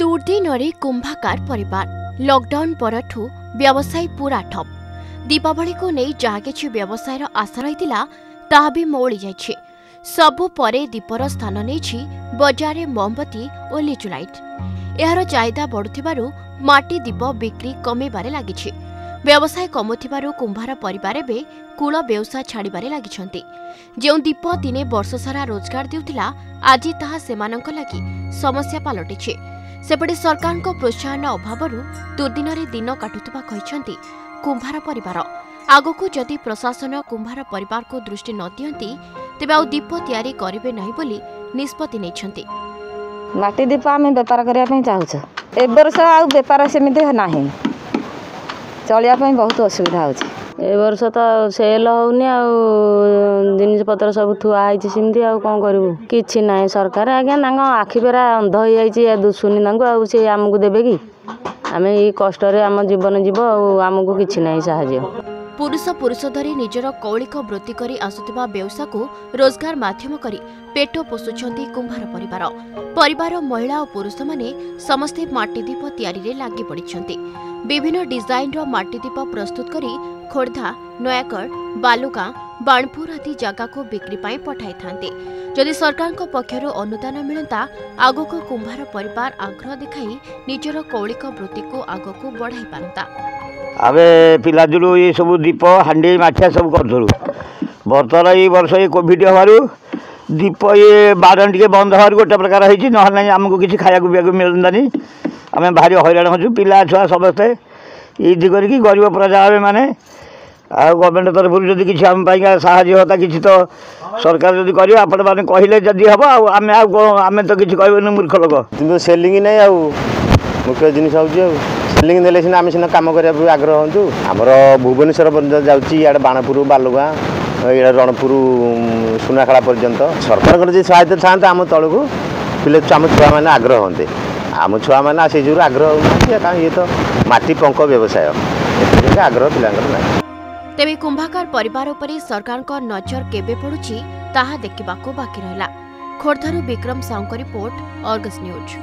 दुर्दिन कुंभाकार परिवार लॉकडाउन पर व्यवसाय पूरा ठप। दीपावली को नहीं जहाँ कि व्यवसायर आशा रही ताबी मौली जा सबू पर दीपर स्थान नहीं बजारे मोमबत्ती और लिचु लाइट यार चाहिदा बढ़ुथिबारु माटी दीप बिक्री कमेबारे लागिछि। व्यवसाय कमुथिबारु कुंभार परिवार एबे कूल बेउसा छाड़िबारे लागिछन्ति। जेउ दीप दिने वर्ष सारा रोजगार देउथिला आजि ताहा सेमानंक लागि समस्या पालटिछि। सेपटे सरकारको प्रोत्साहन अभावरु दुर्दिनरे दिन काटुथिबा कहिछन्ति कुंभार परिवार। आगको जदि प्रशासन कुंभार परिवार को दृष्टि न दियन्ति तेबे आ दीप तयारी करिवे नै बोली निष्पत्ति नैछन्ति। माटी दीप आम बेपार करने चाहूँ ए वर्ष आ बेपार सेमि ना चलिए बहुत असुविधा होवर्ष तो सेल होनी जिनपतर सब थुआई सेमती कौन करूँ कि ना सरकार आज्ञा आखिपेरा अंध हो दुशुनी से आमको देवे कि आम ये कष्ट आम जीवन जीव आमको कि ना साहय। पुरुष पुरुष धरी निजर कौलिक वृत्ति करी आसुथिबा व्यवसा को रोजगार माध्यम करी पेट पोषुछन्ती कुंभार परिवार। परिवार महिला और पुरुष माने समस्ते माटीदीप तैयारी रे लागी पड़िछन्ती। विभिन्न डिजाइन रो माटीदीप प्रस्तुत करी खोर्धा नयागढ़ बालुगां बाणपुर आदि जगह को बिक्री पाई पठाई थांते। जदि सरकार को पक्षर अनुदान मिलता आगक कुंभार परिवार आग्रह देखाई निजर कौलिक वृत्ति को आगक बढ़ाई पारता। अबे पिलाजु ये सब दीप हांडी माठिया सब करूँ बर्तन ये वर्ष ये कोविड हबार दीप ये बारण टे बंद हबार गोटे प्रकार होती ना आमको किसी खाया पीवाक मिलतानी आम भारी हईराण हो पिला छुआ समस्ते ईद करी गरीब प्रजा मैंने गवर्नमेंट तरफ जब किसी आम साहय होता कि तो सरकार जब कर आपण मैंने कहले जब हम आम आम तो किसी कहूँ मूर्ख लोक कि सेलिंग नहीं आ मुख्य जिन हो बिल्डिंग देले सिना आम सीना कम करने आग्रह हूँ। आमर भुवनेश्वर जाऊँगी इे बाणपुर बालुगां इे रणपुर सुनाखेड़ा पर्यंत सरकार जी सहायता चाहते आम तौक पीले आम छुआ मैंने आग्रह हमें आम छुआ मैंने से जो आग्रह होना ये तो माटी पंख व्यवसाय आग्रह पिला ना। तेबे कुंभाकार परिवार उपरे सरकार को नजर केबे पड़ुछि ताहा देखिबाको बाकी रहला। खोर्धारू विक्रम साहू को रिपोर्ट अर्गस न्यूज।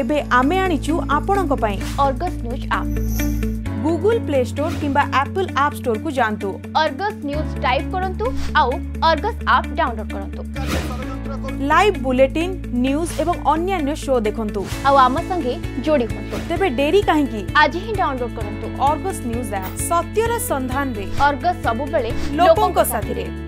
एबे आमे आनिचु आपणों पाई अर्गस न्यूज आप गूगल प्ले स्टोर किंबा एप्पल ऐप स्टोर को जानतु। अर्गस न्यूज टाइप करंतु आउ अर्गस ऐप डाउनलोड करंतु। लाइव बुलेटिन न्यूज एवं अन्य शो देखंतु आउ आम संगे जोड़ी होंतु। तेबे डेरी काहे की आज ही डाउनलोड करंतु अर्गस न्यूज ऐप। सत्यर संधान रे अर्गस सब बेले लोकन को साथी रे।